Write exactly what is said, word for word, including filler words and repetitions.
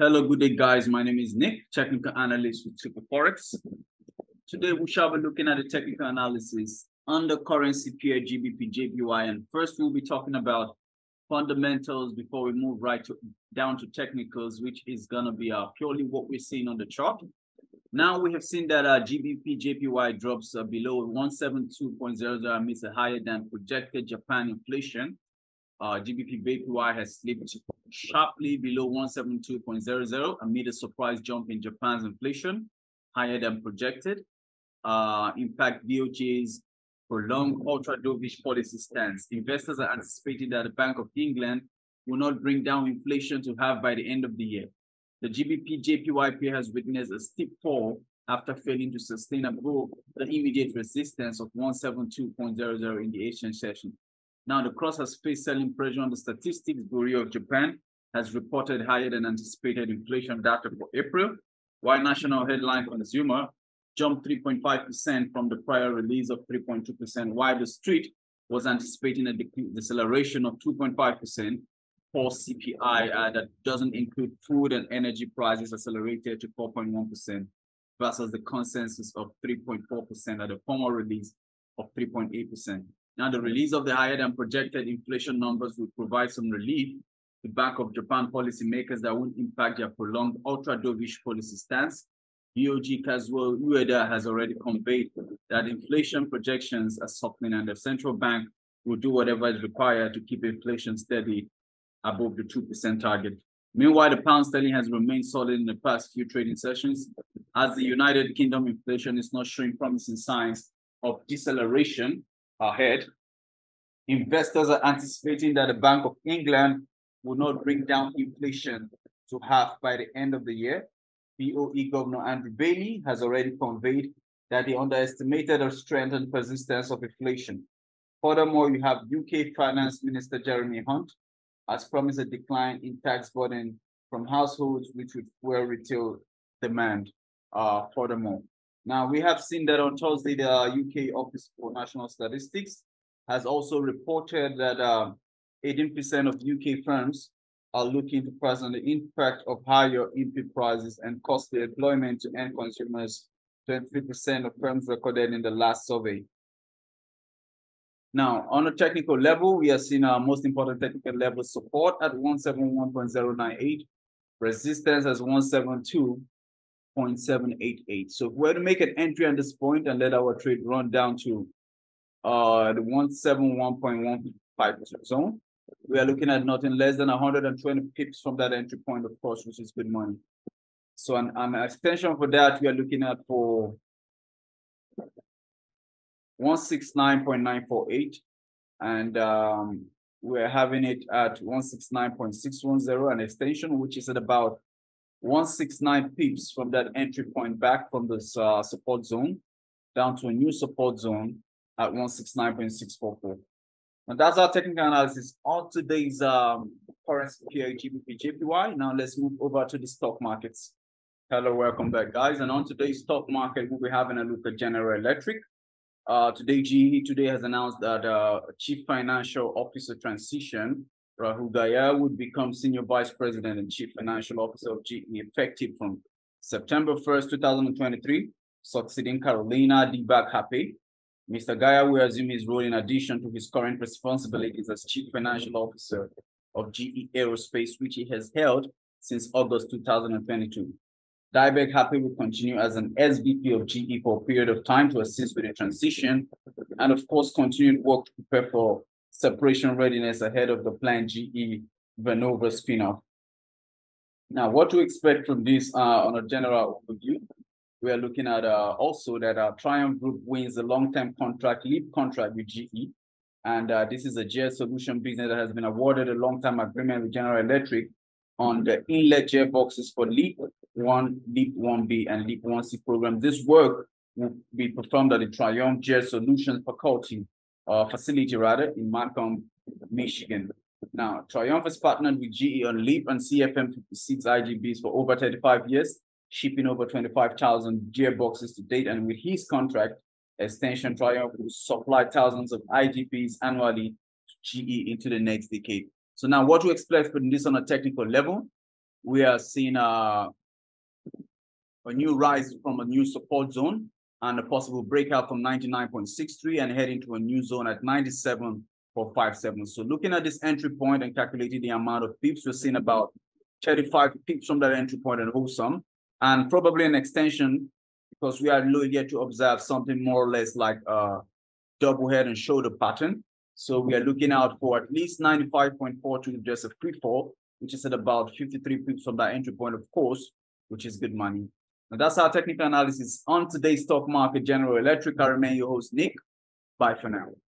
Hello, good day, guys. My name is Nick, technical analyst with Superforex. Today, we shall be looking at the technical analysis under currency pair G B P J P Y. And first, we'll be talking about fundamentals before we move right to, down to technicals, which is going to be uh, purely what we're seeing on the chart. Now, we have seen that uh, G B P J P Y drops uh, below one seventy-two point zero zero amidst a higher than projected Japan inflation. Uh, G B P J P Y has slipped sharply below one seventy-two point zero zero amid a surprise jump in Japan's inflation, higher than projected. Uh, impact B O J's prolonged ultra-dovish policy stance. Investors are anticipating that the Bank of England will not bring down inflation to half by the end of the year. The G B P J P Y pair has witnessed a steep fall after failing to sustain above the immediate resistance of one seventy-two point zero zero in the Asian session. Now, the cross has faced selling pressure on the Statistics Bureau of Japan, has reported higher than anticipated inflation data for April, while national headline consumer jumped three point five percent from the prior release of three point two percent, while the street was anticipating a deceleration of two point five percent for C P I uh, that doesn't include food and energy prices accelerated to four point one percent versus the consensus of three point four percent at a formal release of three point eight percent. Now, the release of the higher than projected inflation numbers will provide some relief to Bank of Japan policymakers that won't impact their prolonged ultra-dovish policy stance. B O J Kazuo Ueda has already conveyed that inflation projections are softening and the central bank will do whatever is required to keep inflation steady above the two percent target. Meanwhile, the pound sterling has remained solid in the past few trading sessions as the United Kingdom inflation is not showing promising signs of deceleration ahead. Investors are anticipating that the Bank of England will not bring down inflation to half by the end of the year. B O E Governor Andrew Bailey has already conveyed that he underestimated the strength and persistence of inflation. Furthermore, you have U K Finance Minister Jeremy Hunt has promised a decline in tax burden from households, which would fuel retail demand. Uh, furthermore, now, we have seen that on Thursday, the U K Office for National Statistics has also reported that eighteen percent uh, of U K firms are looking to pass on the impact of higher input prices and cost of employment to end consumers, twenty-three percent of firms recorded in the last survey. Now, on a technical level, we are seeing our most important technical level support at one seventy-one point zero nine eight, resistance as one seventy-two. zero point seven eight eight. So if we're to make an entry at this point and let our trade run down to uh, the one seventy-one point one five zone, we are looking at nothing less than one hundred twenty pips from that entry point, of course, which is good money. So an, an extension for that, we are looking at for one sixty-nine point nine four eight, and um, we're having it at one sixty-nine point six one zero, an extension, which is at about one sixty-nine pips from that entry point back from this uh, support zone down to a new support zone at one sixty-nine point six four four. And that's our technical analysis on today's um, currency pair G B P J P Y. Now let's move over to the stock markets. Hello, welcome back, guys. And on today's stock market, we'll be having a look at General Electric. Uh, today, G E today has announced that uh, Chief Financial Officer transition, Rahul Gaya, would become Senior Vice President and Chief Financial Officer of G E effective from September first, two thousand twenty-three, succeeding Carolina Dybeck Happe. Mister Gaya will assume his role in addition to his current responsibilities as Chief Financial Officer of G E Aerospace, which he has held since August two thousand twenty-two. Dybeck Happe will continue as an S V P of G E for a period of time to assist with the transition and, of course, continued work to prepare for separation readiness ahead of the planned G E Vernova spin-off. Now, what to expect from this uh, on a general overview? We are looking at uh, also that our Triumph Group wins a long-term contract, LEAP contract with G E. And uh, this is a Gear Solution business that has been awarded a long-term agreement with General Electric on the inlet gear boxes for LEAP one, LEAP one B, and LEAP one C program. This work will be performed at the Triumph Gear Solutions faculty Uh, facility rather in Markham, Michigan. Now, Triumph has partnered with G E on LEAP and C F M fifty-six I G Bs for over thirty-five years, shipping over twenty-five thousand gearboxes to date. And with his contract extension, Triumph will supply thousands of I G Bs annually to G E into the next decade. So now, what to expect from this on a technical level? we are seeing a, a new rise from a new support zone and a possible breakout from ninety-nine point six three and heading to a new zone at ninety-seven point five seven. So looking at this entry point and calculating the amount of pips, we're seeing about thirty-five pips from that entry point and whole sum, and probably an extension, because we are yet to observe something more or less like a double head and shoulder pattern. So we are looking out for at least ninety-five point four to just a free fall, which is at about fifty-three pips from that entry point, of course, which is good money. And that's our technical analysis on today's stock market, General Electric. I remain your host, Nick. Bye for now.